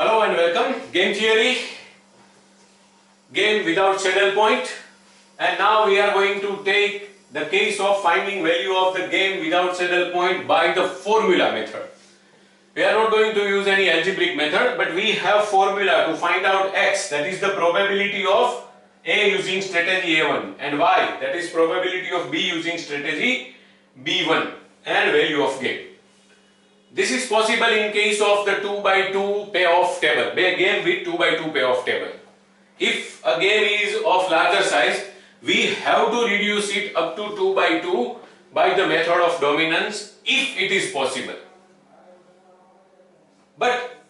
Hello and welcome. Game theory, game without saddle point, and now we are going to take the case of finding value of the game without saddle point by the formula method. We are not going to use any algebraic method, but we have formula to find out x, that is the probability of A using strategy A1, and y, that is probability of B using strategy B1, and value of game. This is possible in case of the 2x2 payoff table, a game with 2x2 payoff table. If a game is of larger size, we have to reduce it up to 2x2 by the method of dominance, if it is possible. But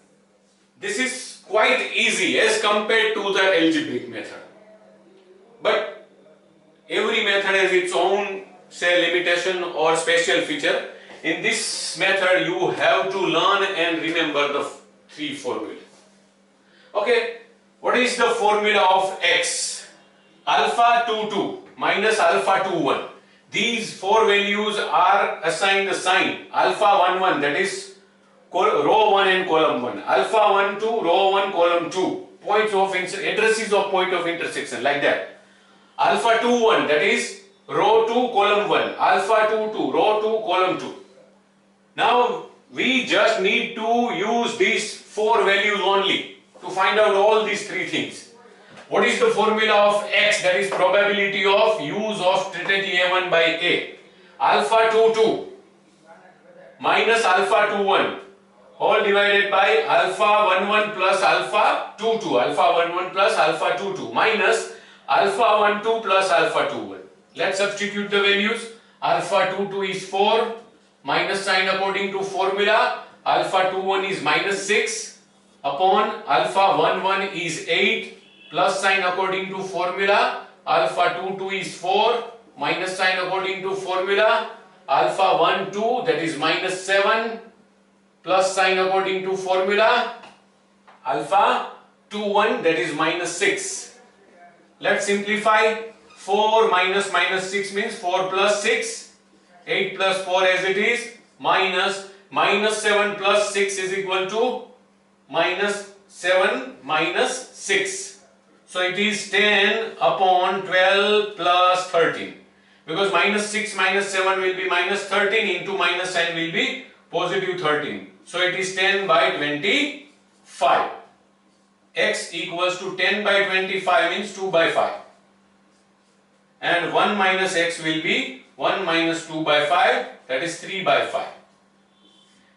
this is quite easy as compared to the algebraic method. But every method has its own, say, limitation or special feature. In this method, you have to learn and remember the three formulae. Okay, what is the formula of x? Alpha 22 minus alpha 21. These four values are assigned a sign. Alpha 11, that is row 1 and column 1. Alpha 12, row 1, column 2. Points of addresses of point of intersection, like that. Alpha 21, that is row 2, column 1. Alpha 22, row 2, column 2. Now we just need to use these four values only to find out all these three things. What is the formula of x? That is probability of use of strategy A1 by A. Alpha 22 minus alpha 21 all divided by alpha 11 plus alpha 22. Alpha 11 plus alpha 22 minus alpha 12 plus alpha 21. Let's substitute the values. Alpha 22 is 4. Minus sign according to formula, alpha 21 is minus 6 upon alpha 11 is 8, plus sign according to formula, alpha 22 is 4, minus sign according to formula, alpha 12, that is minus 7, plus sign according to formula, alpha 21, that is minus 6. Let's simplify. 4 minus minus 6 means 4 plus 6. 8 plus 4 as it is, minus 7 plus 6 is equal to minus 7 minus 6. So it is 10 upon 12 plus 13. Because minus 6 minus 7 will be minus 13 into minus sign will be positive 13. So it is 10 by 25. X equals to 10 by 25 means 2 by 5. And 1 minus x will be 1 minus 2 by 5, that is 3 by 5.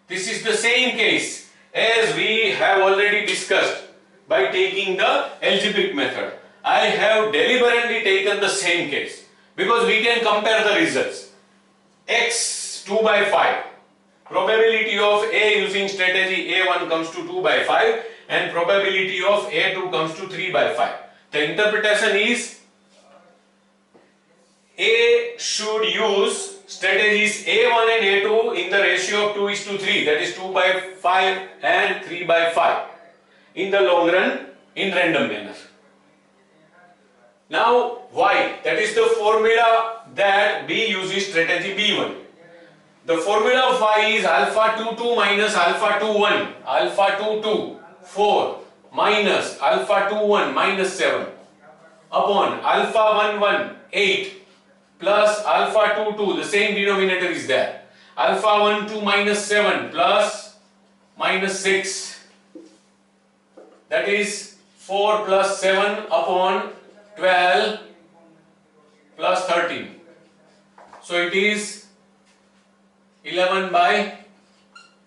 This is the same case as we have already discussed by taking the algebraic method. I have deliberately taken the same case because we can compare the results. X 2 by 5, probability of A using strategy A1 comes to 2 by 5 and probability of A2 comes to 3 by 5. The interpretation is A should use strategies A1 and A2 in the ratio of 2:3, that is 2 by 5 and 3 by 5 in the long run in random manner. Now Y, that is the formula that B uses strategy B1. The formula of Y is alpha 22 minus alpha 21, alpha 22 4 minus alpha 21 minus 7 upon alpha 11 8 plus alpha 22, the same denominator is there. Alpha 12 minus 7 plus minus 6, that is 4 plus 7 upon 12 plus 13. So it is 11 by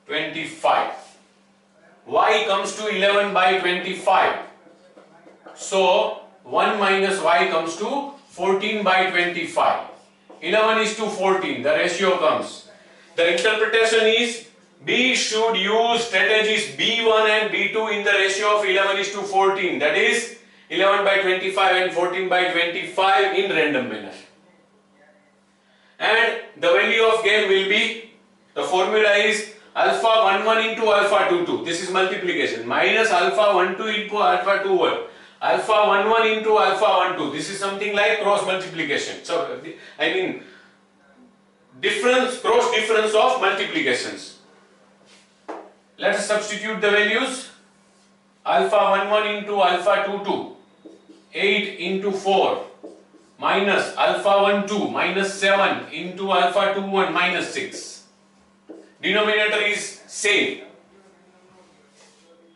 25. Y comes to 11 by 25. So 1 minus y comes to 14 by 25. 11:14, the ratio comes. The interpretation is B should use strategies B1 and B2 in the ratio of 11:14, that is 11 by 25 and 14 by 25 in random manner. And the value of game will be, the formula is alpha 11 into alpha 22, this is multiplication, minus alpha 12 into alpha 21. Alpha 11 into alpha 12, this is something like cross multiplication. So, I mean, difference, cross difference of multiplications. Let us substitute the values. alpha 11 into alpha 22, 8 into 4 minus alpha 12 minus 7 into alpha 21 minus 6. Denominator is same.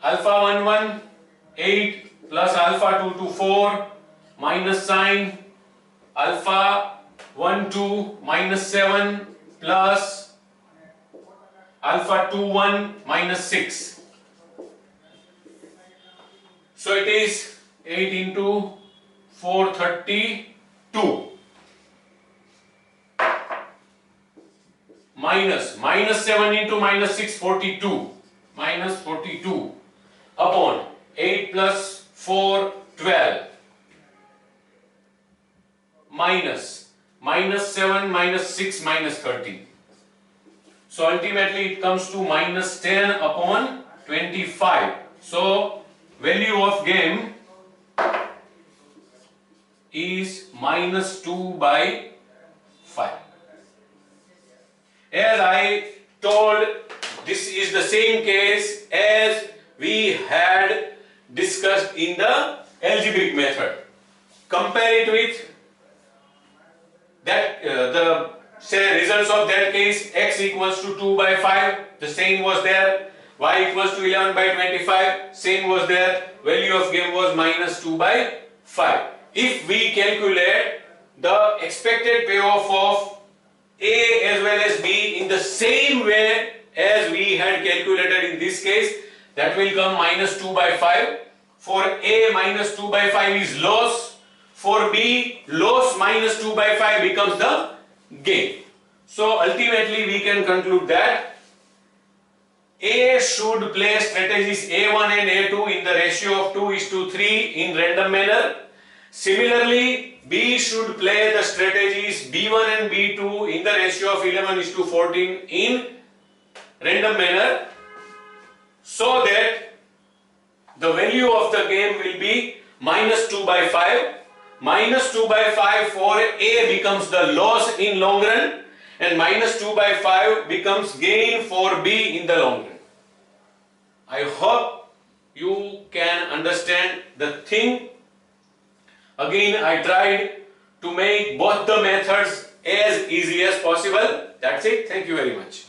Alpha 11, 8 plus alpha 22, 4 minus sign alpha 12 minus 7 plus alpha 21 minus 6. So it is 8 into 432 minus 7 into minus 6, 42 minus 42 upon 8 plus 4, 12 minus 7 minus 6 minus 30. So ultimately it comes to minus 10 upon 25. So value of game is minus 2 by 5. As I told, this is the same case as we had discussed in the algebraic method. Compare it with that the results of that case. X equals to 2 by 5, the same was there. Y equals to 11 by 25, same was there. Value of game was minus 2 by 5. If we calculate the expected payoff of A as well as B in the same way as we had calculated in this case, that will come minus 2 by 5. For A, minus 2 by 5 is loss. For B, loss minus 2 by 5 becomes the gain. So ultimately we can conclude that A should play strategies A1 and A2 in the ratio of 2:3 in random manner. Similarly, B should play the strategies B1 and B2 in the ratio of 11:14 in random manner, so that the value of the game will be minus 2 by 5. Minus 2 by 5 for A becomes the loss in long run, and minus 2 by 5 becomes gain for B in the long run. I hope you can understand the thing. Again, I tried to make both the methods as easy as possible. That's it. Thank you very much.